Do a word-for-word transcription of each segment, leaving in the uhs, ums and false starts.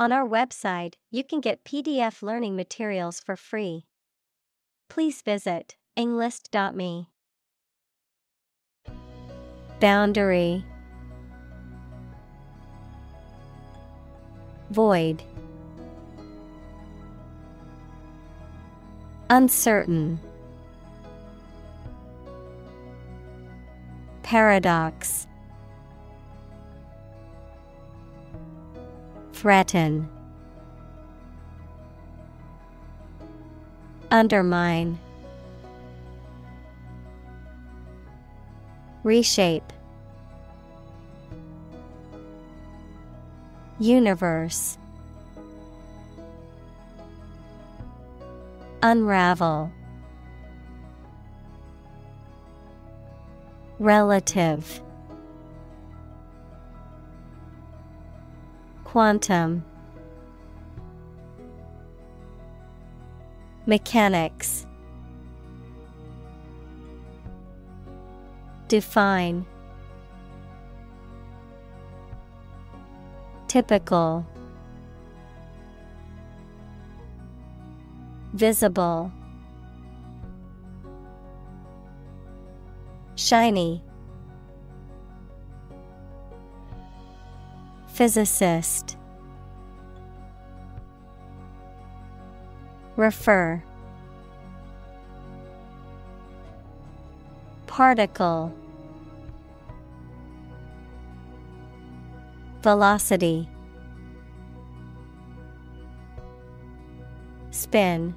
On our website, you can get P D F learning materials for free. Please visit englist dot me. Boundary. Void. Uncertain. Paradox. Threaten. Undermine. Reshape. Universe. Unravel. Relative. Quantum. Mechanics. Define. Typical. Visible. Shiny. Physicist. Refer. Particle. Velocity. Spin.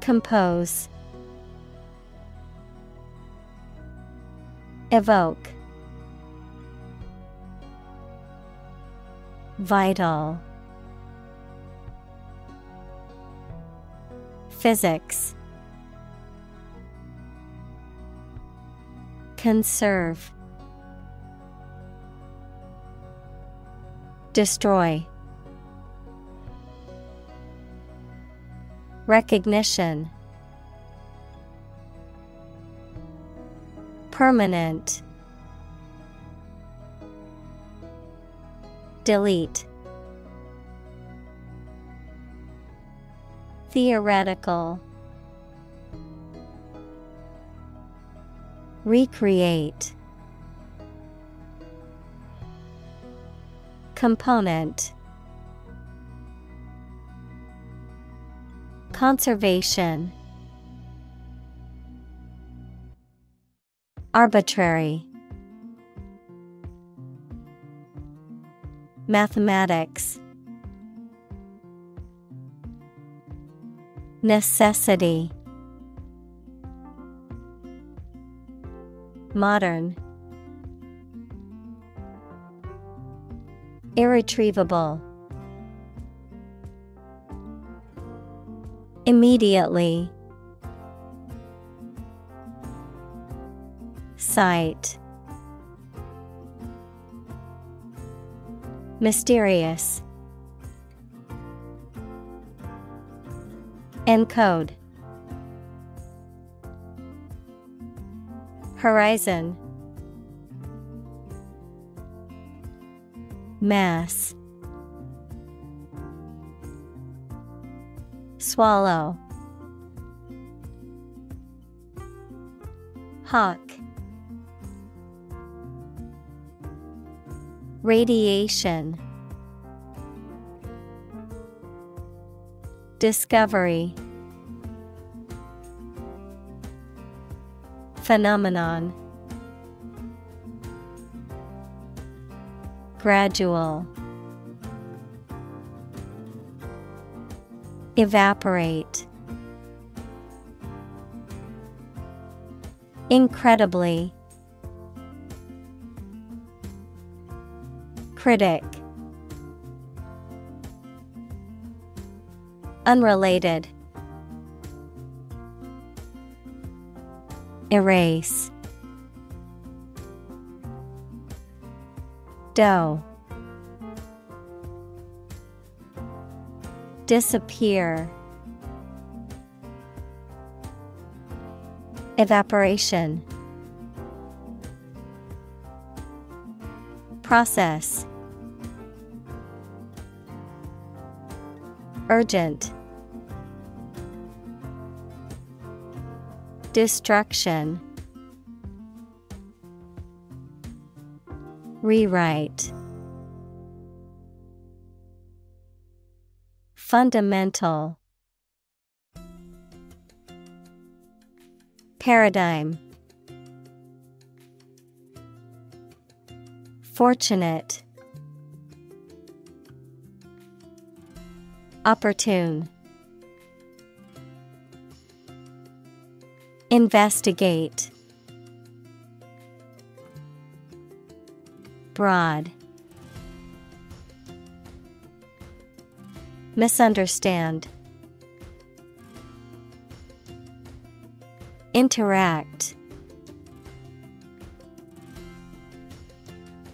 Compose. Evoke. Vital. Physics. Conserve. Destroy. Recognition. Permanent. Delete. Theoretical. Recreate. Component. Conservation. Arbitrary. Mathematics. Necessity. Modern. Irretrievable. Immediately. Sight. Mysterious. Encode. Horizon. Mass. Swallow. Hawk. Radiation. Discovery. Phenomenon. Gradual. Evaporate. Incredibly. Critic. Unrelated. Erase. Dough. Disappear. Evaporation. Process. Urgent. Destruction. Rewrite. Fundamental. Paradigm. Fortunate. Opportune. Investigate. Broad. Misunderstand. Interact.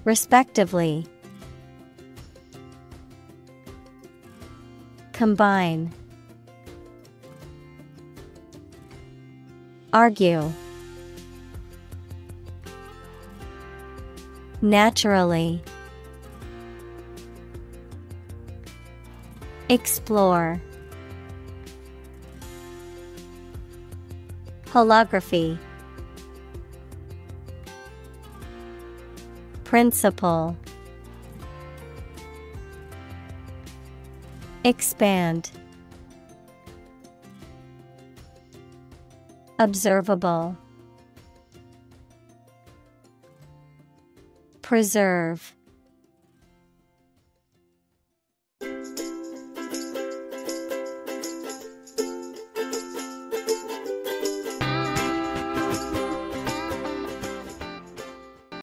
Respectively. Combine. Argue. Naturally. Explore. Holography. Principle. Expand. Observable. Preserve.